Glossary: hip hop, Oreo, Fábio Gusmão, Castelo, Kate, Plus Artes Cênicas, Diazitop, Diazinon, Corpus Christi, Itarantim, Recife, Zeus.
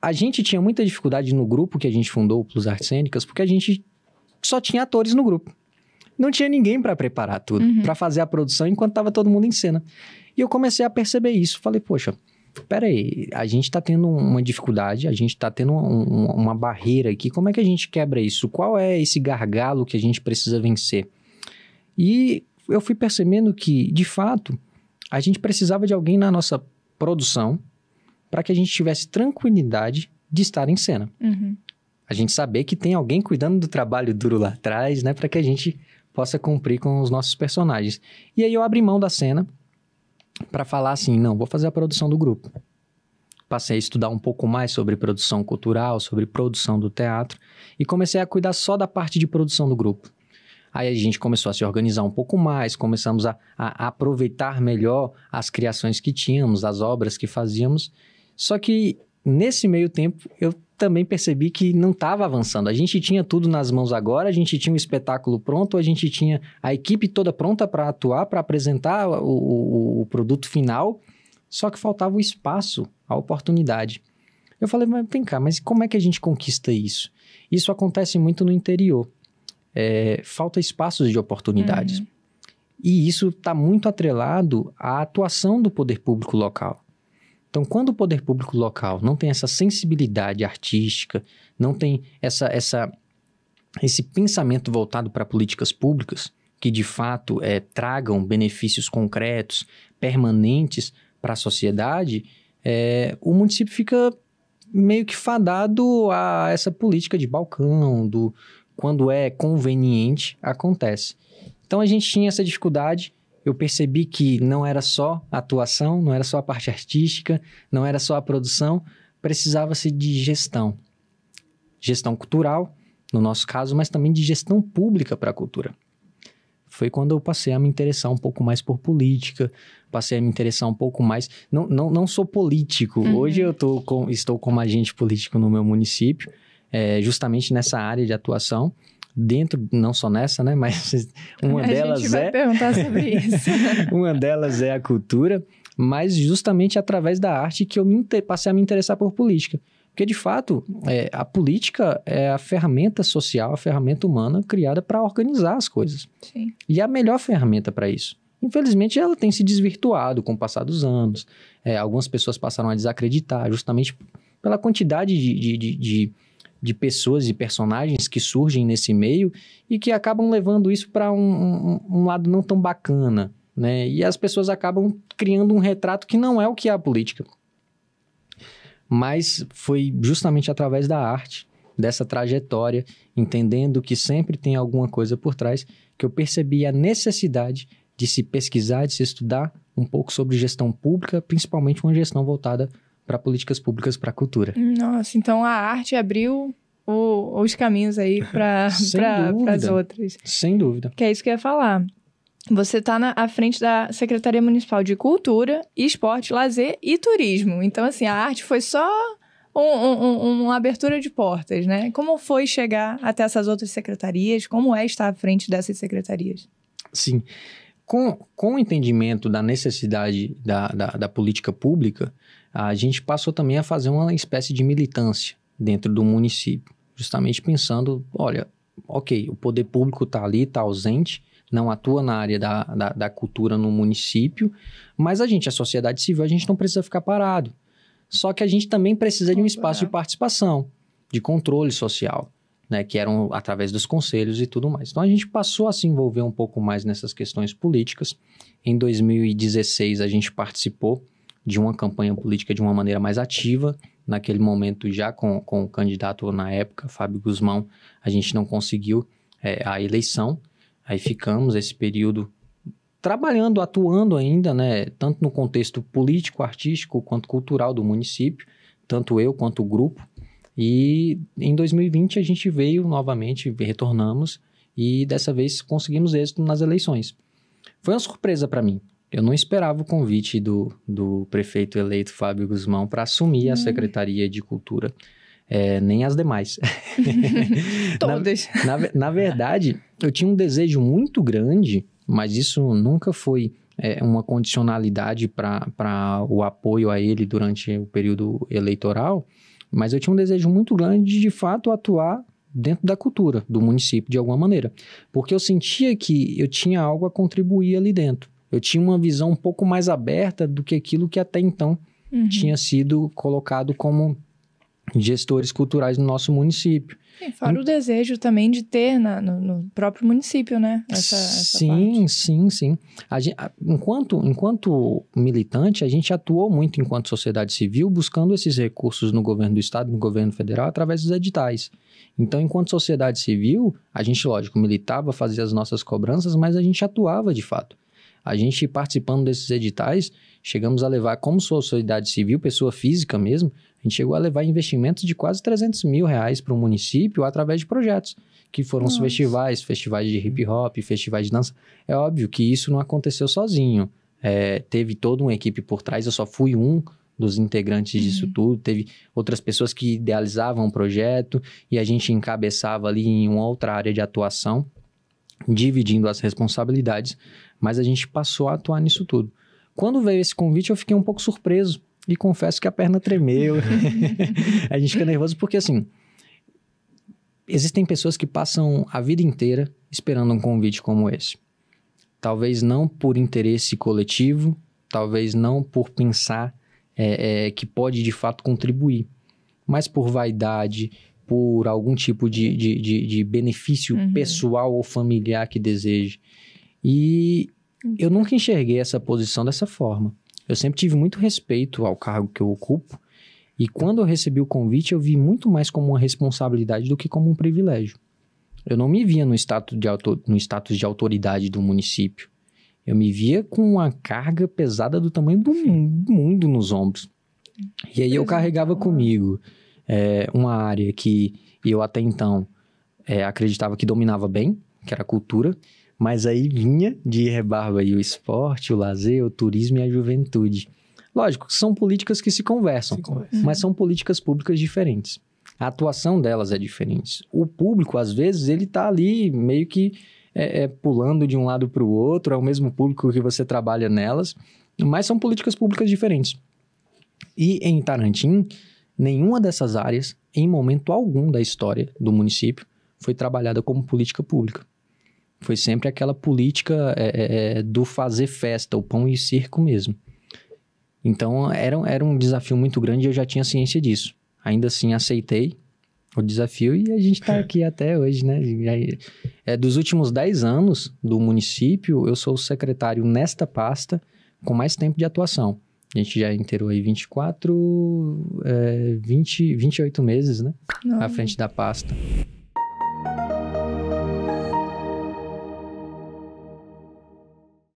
a gente tinha muita dificuldade no grupo que a gente fundou, o Plus Artes Cênicas, porque a gente só tinha atores no grupo. Não tinha ninguém para preparar tudo, para fazer a produção enquanto estava todo mundo em cena. E eu comecei a perceber isso. Falei, poxa, peraí, a gente está tendo uma dificuldade, a gente está tendo uma barreira aqui. Como é que a gente quebra isso? Qual é esse gargalo que a gente precisa vencer? E eu fui percebendo que, de fato, a gente precisava de alguém na nossa produção para que a gente tivesse tranquilidade de estar em cena. A gente saber que tem alguém cuidando do trabalho duro lá atrás, né? Para que a gente possa cumprir com os nossos personagens. E aí eu abri mão da cena para falar assim, não, vou fazer a produção do grupo. Passei a estudar um pouco mais sobre produção cultural, sobre produção do teatro, e comecei a cuidar só da parte de produção do grupo. Aí a gente começou a se organizar um pouco mais, começamos a aproveitar melhor as criações que tínhamos, as obras que fazíamos. Só que nesse meio tempo eu também percebi que não estava avançando. A gente tinha tudo nas mãos agora, a gente tinha um espetáculo pronto, a gente tinha a equipe toda pronta para atuar, para apresentar o produto final, só que faltava o espaço, a oportunidade. Eu falei, mas vem cá, mas como é que a gente conquista isso? Isso acontece muito no interior. É, falta espaços de oportunidades. E isso está muito atrelado à atuação do poder público local. Então, quando o poder público local não tem essa sensibilidade artística, não tem esse pensamento voltado para políticas públicas, que de fato tragam benefícios concretos, permanentes para a sociedade, o município fica meio que fadado a essa política de balcão, do quando é conveniente, acontece. Então, a gente tinha essa dificuldade. Eu percebi que não era só a atuação, não era só a parte artística, não era só a produção, precisava-se de gestão. Gestão cultural, no nosso caso, mas também de gestão pública para a cultura. Foi quando eu passei a me interessar um pouco mais por política, passei a me interessar um pouco mais... Não sou político, hoje eu estou como agente político no meu município, justamente nessa área de atuação. Dentro, não só nessa, né? Mas uma delas é... A gente vai perguntar sobre isso. Uma delas é a cultura, mas justamente através da arte que eu passei a me interessar por política. Porque, de fato, a política é a ferramenta social, a ferramenta humana criada para organizar as coisas. Sim. E a melhor ferramenta para isso. Infelizmente, ela tem se desvirtuado com o passar dos anos. Algumas pessoas passaram a desacreditar justamente pela quantidade de pessoas e personagens que surgem nesse meio e que acabam levando isso para um lado não tão bacana, né? E as pessoas acabam criando um retrato que não é o que é a política. Mas foi justamente através da arte, dessa trajetória, entendendo que sempre tem alguma coisa por trás, que eu percebi a necessidade de se pesquisar, de se estudar um pouco sobre gestão pública, principalmente uma gestão voltada para políticas públicas, para a cultura. Nossa, então a arte abriu os caminhos aí para as outras. Sem dúvida. Que é isso que eu ia falar. Você está à frente da Secretaria Municipal de Cultura, Esporte, Lazer e Turismo. Então, assim, a arte foi só uma abertura de portas, né? Como foi chegar até essas outras secretarias? Como é estar à frente dessas secretarias? Sim. Com o entendimento da necessidade da política pública, a gente passou também a fazer uma espécie de militância dentro do município, justamente pensando, olha, ok, o poder público está ali, está ausente, não atua na área da cultura no município, mas a sociedade civil, a gente não precisa ficar parado. Só que a gente também precisa de um espaço de participação, de controle social, né, que eram através dos conselhos e tudo mais. Então, a gente passou a se envolver um pouco mais nessas questões políticas. Em 2016, a gente participou de uma campanha política de uma maneira mais ativa. Naquele momento, já com o candidato na época, Fábio Gusmão, a gente não conseguiu a eleição. Aí ficamos esse período trabalhando, atuando ainda, né, tanto no contexto político, artístico, quanto cultural do município, tanto eu quanto o grupo. E em 2020 a gente veio novamente, retornamos, e dessa vez conseguimos êxito nas eleições. Foi uma surpresa para mim. Eu não esperava o convite do prefeito eleito Fábio Gusmão para assumir a Secretaria de Cultura, nem as demais. Todas. Na verdade, eu tinha um desejo muito grande, mas isso nunca foi uma condicionalidade para o apoio a ele durante o período eleitoral, Mas eu tinha um desejo muito grande de fato atuar dentro da cultura do município, de alguma maneira. Porque eu sentia que eu tinha algo a contribuir ali dentro. Eu tinha uma visão um pouco mais aberta do que aquilo que até então tinha sido colocado como gestores culturais no nosso município. E fora o desejo também de ter no próprio município, né? Sim. A gente, enquanto militante, a gente atuou muito enquanto sociedade civil buscando esses recursos no governo do estado, no governo federal, através dos editais. Então, enquanto sociedade civil, a gente, lógico, militava, fazia as nossas cobranças, mas a gente atuava de fato. A gente, participando desses editais, chegamos a levar, como sociedade civil, pessoa física mesmo, a gente chegou a levar investimentos de quase R$300 mil para o município através de projetos, que foram os festivais, festivais de hip hop, festivais de dança. É óbvio que isso não aconteceu sozinho. É, teve toda uma equipe por trás, eu só fui um dos integrantes disso tudo. Teve outras pessoas que idealizavam o projeto e a gente encabeçava ali em uma outra área de atuação, dividindo as responsabilidades, mas a gente passou a atuar nisso tudo. Quando veio esse convite, eu fiquei um pouco surpreso e confesso que a perna tremeu. A gente fica nervoso porque, assim, existem pessoas que passam a vida inteira esperando um convite como esse. Talvez não por interesse coletivo, talvez não por pensar que pode, de fato, contribuir, mas por vaidade, por algum tipo de benefício pessoal ou familiar que deseje. E eu nunca enxerguei essa posição dessa forma. Eu sempre tive muito respeito ao cargo que eu ocupo e quando eu recebi o convite eu vi muito mais como uma responsabilidade do que como um privilégio. Eu não me via no status de autoridade do município. Eu me via com uma carga pesada do tamanho do mundo nos ombros. E aí eu carregava comigo uma área que eu até então acreditava que dominava bem, que era a cultura. Mas aí vinha de rebarba aí o esporte, o lazer, o turismo e a juventude. Lógico, são políticas que se conversam. Mas são políticas públicas diferentes. A atuação delas é diferente. O público, às vezes, ele está ali meio que pulando de um lado para o outro, é o mesmo público que você trabalha nelas, mas são políticas públicas diferentes. E em Itarantim, nenhuma dessas áreas, em momento algum da história do município, foi trabalhada como política pública. Foi sempre aquela política do fazer festa, o pão e circo mesmo. Então, era um desafio muito grande e eu já tinha ciência disso. Ainda assim, aceitei o desafio e a gente está aqui até hoje, né? Dos últimos 10 anos do município, eu sou o secretário nesta pasta com mais tempo de atuação. A gente já inteirou aí 28 meses, né? À frente da pasta.